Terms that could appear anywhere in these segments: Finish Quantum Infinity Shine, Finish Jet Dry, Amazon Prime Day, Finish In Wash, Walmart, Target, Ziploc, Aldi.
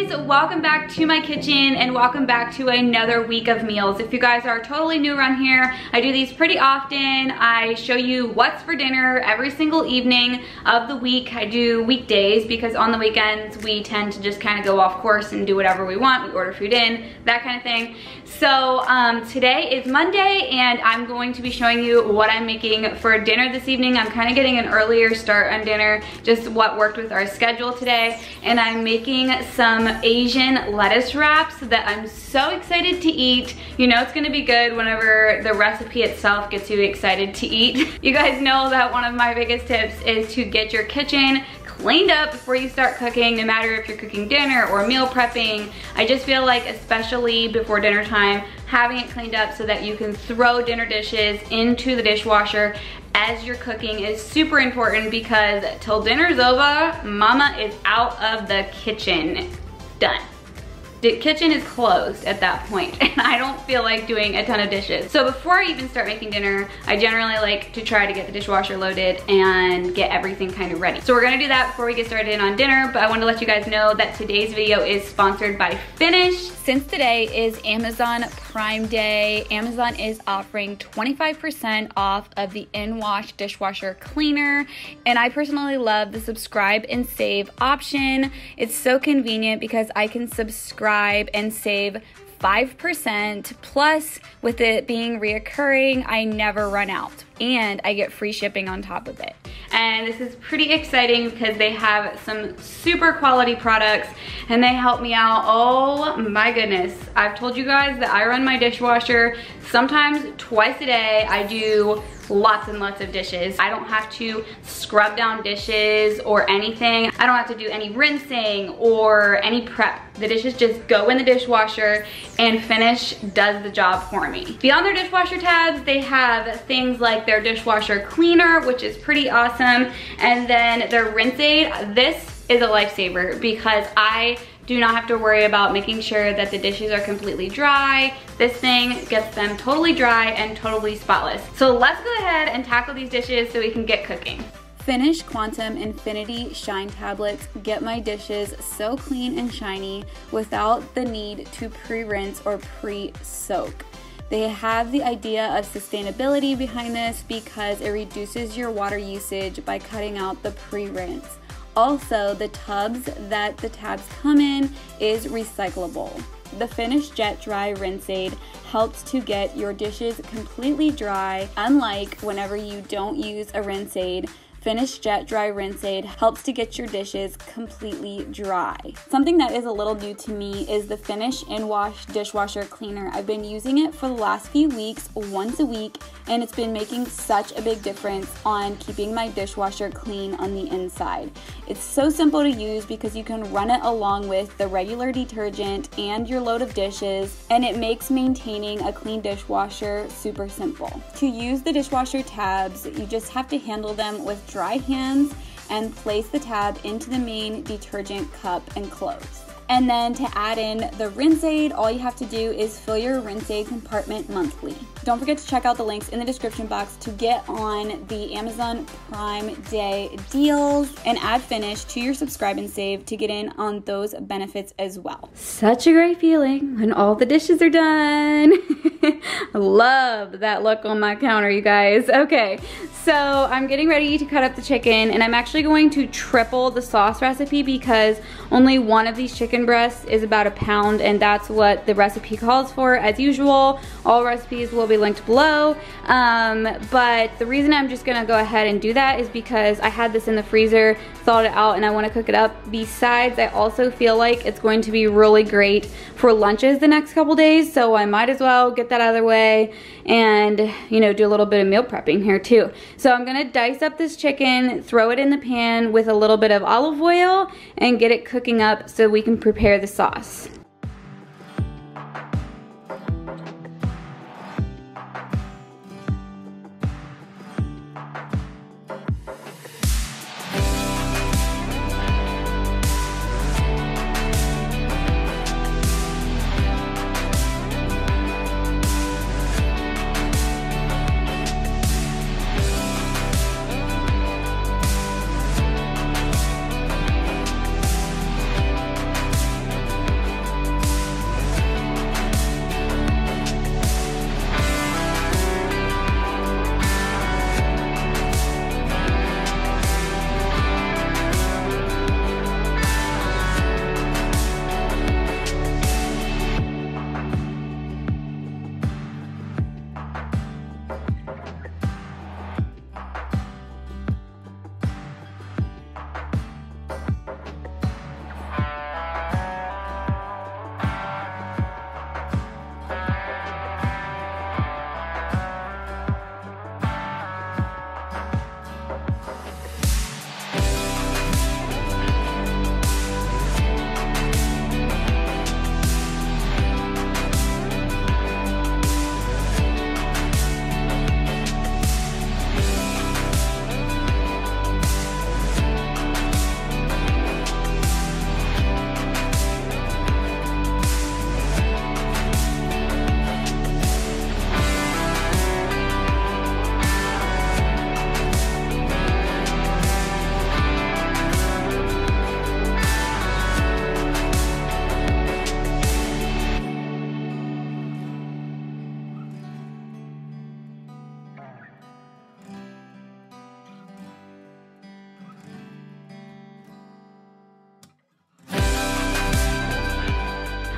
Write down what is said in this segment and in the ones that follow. guys, welcome back to my kitchen and welcome back to another week of meals. If you guys are totally new around here, I do these pretty often. I show you what's for dinner every single evening of the week. I do weekdays because on the weekends we tend to just kind of go off course and do whatever we want. We order food in, that kind of thing. So today is Monday and I'm going to be showing you what I'm making for dinner this evening. I'm kind of getting an earlier start on dinner, just what worked with our schedule today, and I'm making some Asian lettuce wraps that I'm so excited to eat. You know it's gonna be good whenever the recipe itself gets you excited to eat. You guys know that one of my biggest tips is to get your kitchen cleaned up before you start cooking, no matter if you're cooking dinner or meal prepping. I just feel like, especially before dinner time, having it cleaned up so that you can throw dinner dishes into the dishwasher as you're cooking is super important, because till dinner's over, mama is out of the kitchen. Done. The kitchen is closed at that point, and I don't feel like doing a ton of dishes. So before I even start making dinner, I generally like to try to get the dishwasher loaded and get everything kind of ready. So we're gonna do that before we get started on dinner, but I wanted to let you guys know that today's video is sponsored by Finish. Since today is Amazon Prime Day, Amazon is offering 25% off of the in-wash dishwasher cleaner, and I personally love the subscribe and save option. It's so convenient because I can subscribe and save 5%, plus with it being reoccurring, I never run out, and I get free shipping on top of it. And this is pretty exciting because they have some super quality products and they help me out. Oh my goodness. I've told you guys that I run my dishwasher sometimes twice a day. I do lots and lots of dishes. I don't have to scrub down dishes or anything. I don't have to do any rinsing or any prep. The dishes just go in the dishwasher and Finish does the job for me. Beyond their dishwasher tabs, they have things like their dishwasher cleaner, which is pretty awesome, and then their rinse aid. This is a lifesaver because I do not have to worry about making sure that the dishes are completely dry. This thing gets them totally dry and totally spotless. So let's go ahead and tackle these dishes so we can get cooking. Finish Quantum Infinity Shine tablets get my dishes so clean and shiny without the need to pre-rinse or pre-soak. They have the idea of sustainability behind this because it reduces your water usage by cutting out the pre-rinse. Also, the tubs that the tabs come in is recyclable. The Finish Jet Dry Rinse Aid helps to get your dishes completely dry. Unlike whenever you don't use a rinse aid, Finish Jet Dry Rinse Aid helps to get your dishes completely dry. Something that is a little new to me is the Finish In-Wash Dishwasher Cleaner. I've been using it for the last few weeks, once a week, and it's been making such a big difference on keeping my dishwasher clean on the inside. It's so simple to use because you can run it along with the regular detergent and your load of dishes, and it makes maintaining a clean dishwasher super simple. To use the dishwasher tabs, you just have to handle them with dry hands and place the tab into the main detergent cup and close. And then to add in the rinse aid, all you have to do is fill your rinse aid compartment monthly. Don't forget to check out the links in the description box to get on the Amazon Prime Day deals and add Finish to your subscribe and save to get in on those benefits as well. Such a great feeling when all the dishes are done. I love that look on my counter, you guys. Okay, so I'm getting ready to cut up the chicken, and I'm actually going to triple the sauce recipe because only one of these chicken breasts is about a pound, and that's what the recipe calls for. As usual, all recipes will be linked below, but the reason I'm just gonna go ahead and do that is because I had this in the freezer, thawed it out, and I want to cook it up. Besides, I also feel like it's going to be really great for lunches the next couple days, so I might as well get that out of the way and, you know, do a little bit of meal prepping here too. So I'm gonna dice up this chicken, throw it in the pan with a little bit of olive oil, and get it cooking up so we can prepare the sauce.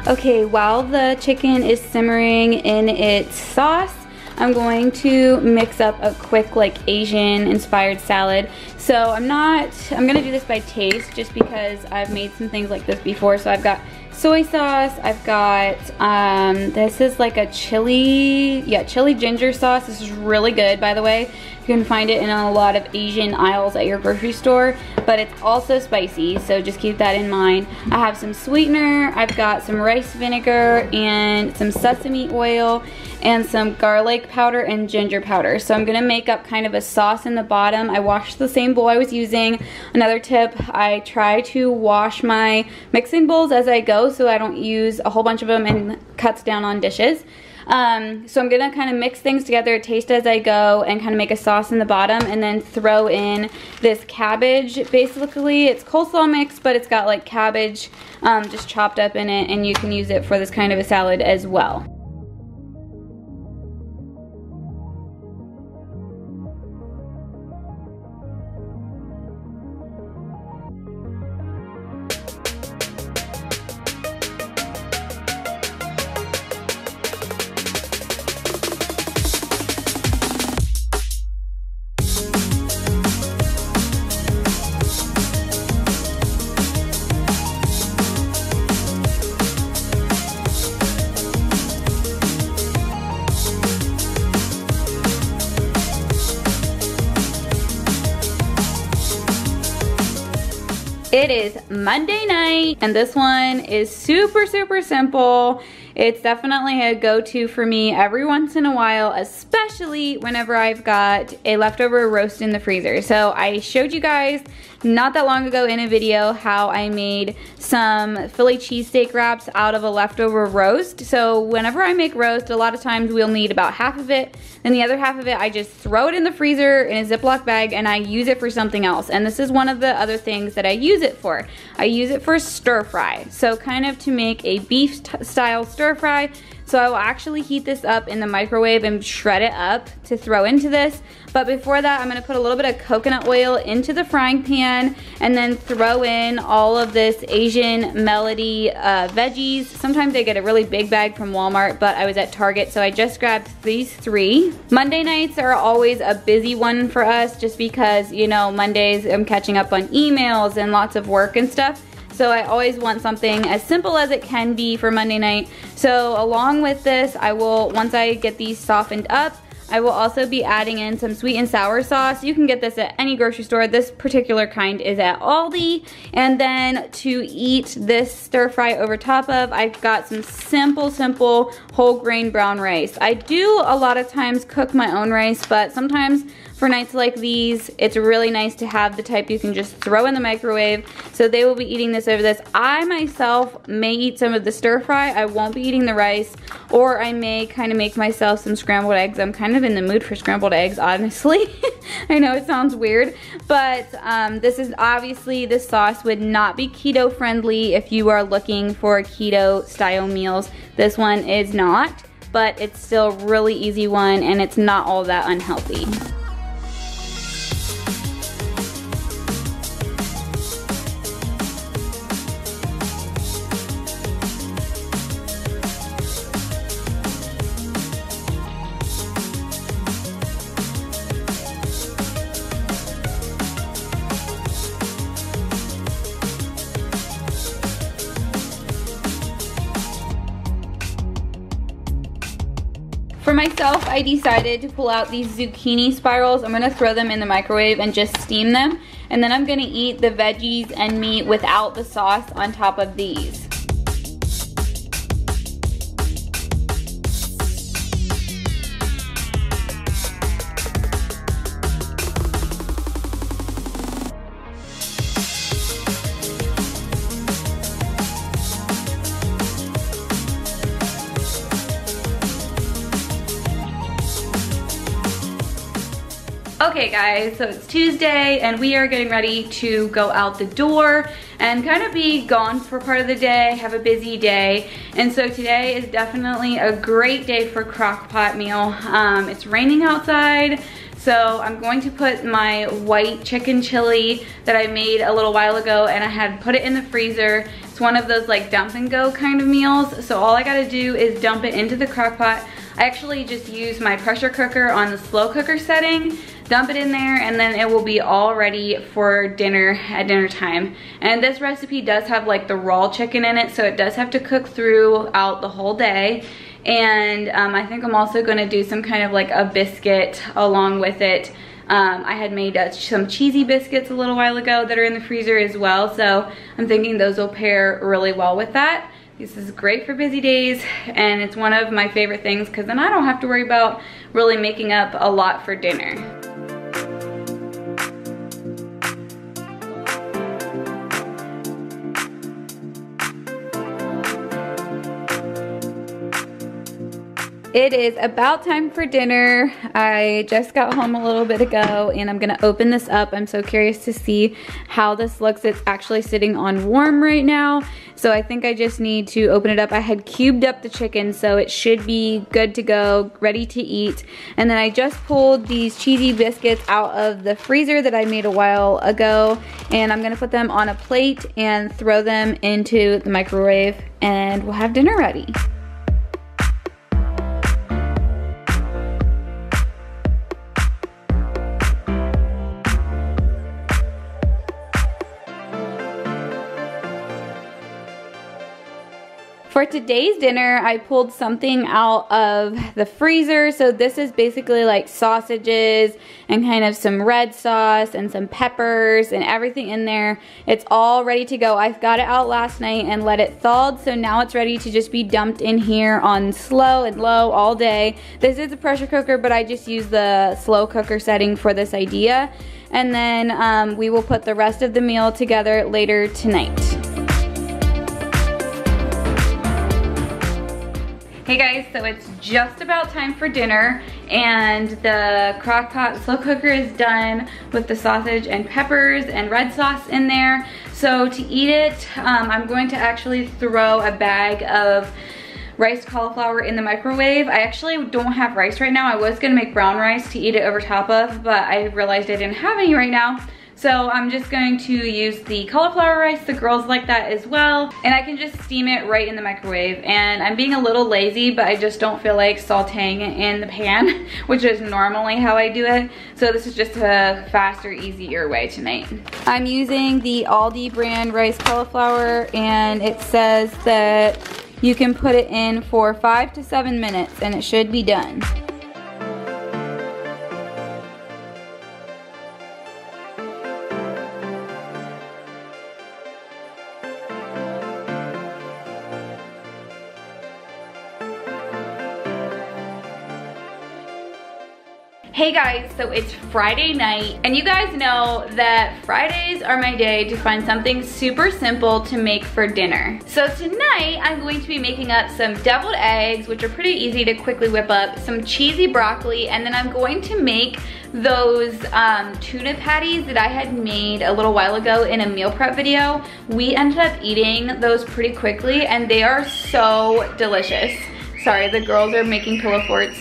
Okay, while the chicken is simmering in its sauce, I'm going to mix up a quick like Asian inspired salad. So I'm gonna do this by taste just because I've made some things like this before. So I've got soy sauce, I've got, this is like a chili, chili ginger sauce. This is really good, by the way. You can find it in a lot of Asian aisles at your grocery store, but it's also spicy, so just keep that in mind. I have some sweetener, I've got some rice vinegar and some sesame oil and some garlic powder and ginger powder. So I'm gonna make up kind of a sauce in the bottom. I washed the same bowl I was using. Another tip, I try to wash my mixing bowls as I go so I don't use a whole bunch of them and cuts down on dishes. So I'm gonna kind of mix things together, taste as I go, and kind of make a sauce in the bottom, and then throw in this cabbage. Basically, it's coleslaw mix, but it's got like cabbage just chopped up in it, and you can use it for this kind of a salad as well. It is Monday night, and this one is super, super simple. It's definitely a go-to for me every once in a while, especially whenever I've got a leftover roast in the freezer. So I showed you guys not that long ago in a video how I made some Philly cheesesteak wraps out of a leftover roast. So whenever I make roast, a lot of times we'll need about half of it, and the other half of it I just throw it in the freezer in a Ziploc bag and I use it for something else. And this is one of the other things that I use it for. I use it for stir fry. So kind of to make a beef style stir fry. So I will actually heat this up in the microwave and shred it up to throw into this. But before that, I'm gonna put a little bit of coconut oil into the frying pan and then throw in all of this Asian Melody veggies. Sometimes I get a really big bag from Walmart, but I was at Target, so I just grabbed these three. Monday nights are always a busy one for us just because, you know, Mondays I'm catching up on emails and lots of work and stuff. So I always want something as simple as it can be for Monday night. So along with this, I will, once I get these softened up, I will also be adding in some sweet and sour sauce. You can get this at any grocery store. This particular kind is at Aldi. And then to eat this stir fry over top of, I've got some simple whole grain brown rice. I do a lot of times cook my own rice, but sometimes for nights like these, it's really nice to have the type you can just throw in the microwave. So they will be eating this over this. I myself may eat some of the stir fry. I won't be eating the rice, or I may kind of make myself some scrambled eggs. I'm kind of in the mood for scrambled eggs, honestly. I know it sounds weird, but this is obviously, this sauce would not be keto friendly if you are looking for keto style meals. This one is not, but it's still a really easy one and it's not all that unhealthy. For myself, I decided to pull out these zucchini spirals. I'm gonna throw them in the microwave and just steam them. And then I'm gonna eat the veggies and meat without the sauce on top of these. Okay guys, so it's Tuesday and we are getting ready to go out the door and kind of be gone for part of the day, have a busy day. And so today is definitely a great day for crock pot meal. It's raining outside, so I'm going to put my white chicken chili that I made a little while ago, and I had put it in the freezer It's one of those like dump and go kind of meals. So all I gotta do is dump it into the crock pot. I actually just use my pressure cooker on the slow cooker setting, dump it in there, and then it will be all ready for dinner at dinner time. And this recipe does have like the raw chicken in it, so it does have to cook throughout the whole day. And I think I'm also gonna do some kind of like a biscuit along with it. I had made some cheesy biscuits a little while ago that are in the freezer as well, so I'm thinking those will pair really well with that. This is great for busy days, and it's one of my favorite things because then I don't have to worry about really making up a lot for dinner. It is about time for dinner. I just got home a little bit ago and I'm gonna open this up. I'm so curious to see how this looks. It's actually sitting on warm right now, so I think I just need to open it up. I had cubed up the chicken, so it should be good to go, ready to eat. And then I just pulled these cheesy biscuits out of the freezer that I made a while ago, and I'm gonna put them on a plate and throw them into the microwave, and we'll have dinner ready. For today's dinner, I pulled something out of the freezer. So this is basically like sausages and kind of some red sauce and some peppers and everything in there. It's all ready to go. I've got it out last night and let it thaw, so now it's ready to just be dumped in here on slow and low all day. This is a pressure cooker, but I just use the slow cooker setting for this idea. And then we will put the rest of the meal together later tonight. Hey guys, so it's just about time for dinner, and the crock pot slow cooker is done with the sausage and peppers and red sauce in there. So to eat it, I'm going to actually throw a bag of rice cauliflower in the microwave. I actually don't have rice right now. I was gonna make brown rice to eat it over top of, but I realized I didn't have any right now. So I'm just going to use the cauliflower rice. The girls like that as well. And I can just steam it right in the microwave. And I'm being a little lazy, but I just don't feel like sauteing it in the pan, which is normally how I do it. So this is just a faster, easier way tonight. I'm using the Aldi brand rice cauliflower, and it says that you can put it in for 5 to 7 minutes and it should be done. Hey guys, so it's Friday night, and you guys know that Fridays are my day to find something super simple to make for dinner. So tonight, I'm going to be making up some deviled eggs, which are pretty easy to quickly whip up, some cheesy broccoli, and then I'm going to make those tuna patties that I had made a little while ago in a meal prep video. We ended up eating those pretty quickly, and they are so delicious. Sorry, the girls are making pillow forts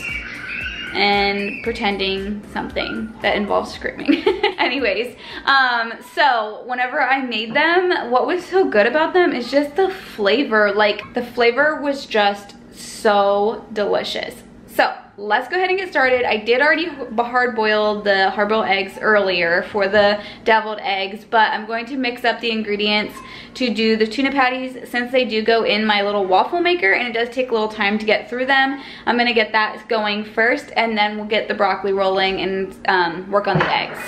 and pretending something that involves screaming. Anyways, so whenever I made them, what was so good about them is just the flavor. Like, the flavor was just so delicious. So let's go ahead and get started. I did already hard boil the eggs earlier for the deviled eggs, but I'm going to mix up the ingredients to do the tuna patties, since they do go in my little waffle maker and it does take a little time to get through them. I'm gonna get that going first, and then we'll get the broccoli rolling and work on the eggs.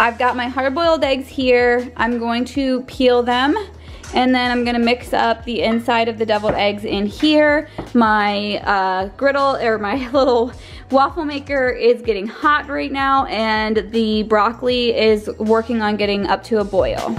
I've got my hard-boiled eggs here. I'm going to peel them, and then I'm gonna mix up the inside of the deviled eggs in here. My griddle, or my little waffle maker is getting hot right now, and the broccoli is working on getting up to a boil.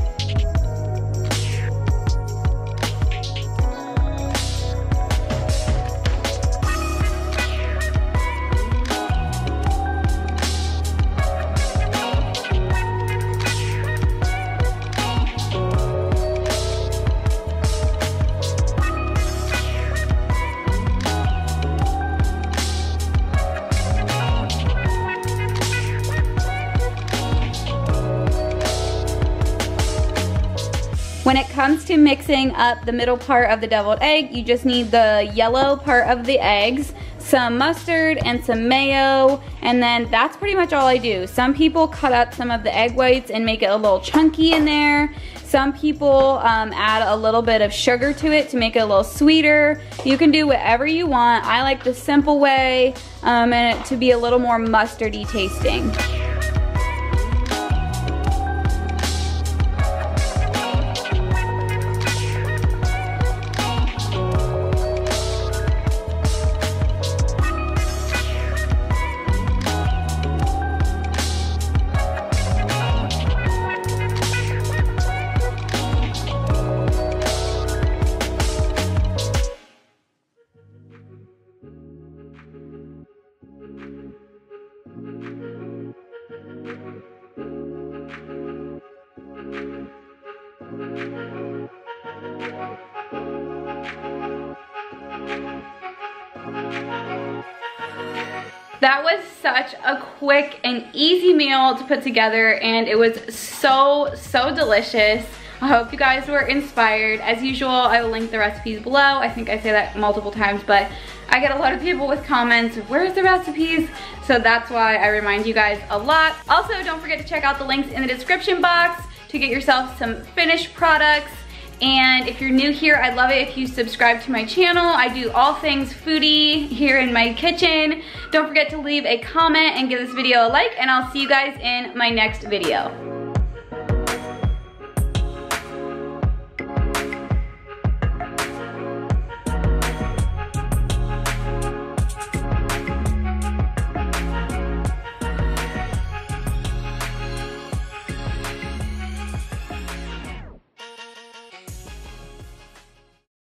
When it comes to mixing up the middle part of the deviled egg, you just need the yellow part of the eggs, some mustard and some mayo, and then that's pretty much all I do. Some people cut up some of the egg whites and make it a little chunky in there. Some people add a little bit of sugar to it to make it a little sweeter. You can do whatever you want. I like the simple way and it to be a little more mustardy tasting. That was such a quick and easy meal to put together, and it was so delicious. I hope you guys were inspired. As usual, I will link the recipes below. I think I say that multiple times, but I get a lot of people with comments, where's the recipes? So that's why I remind you guys a lot. Also, don't forget to check out the links in the description box to get yourself some finished products. And if you're new here, I'd love it if you subscribe to my channel. I do all things foodie here in my kitchen. Don't forget to leave a comment and give this video a like, and I'll see you guys in my next video.